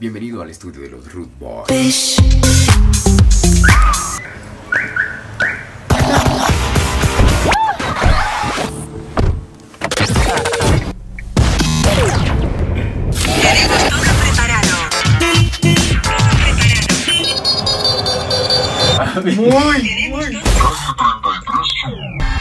Bienvenido al estudio de los Rudeboyz. Preparado. Muy, muy.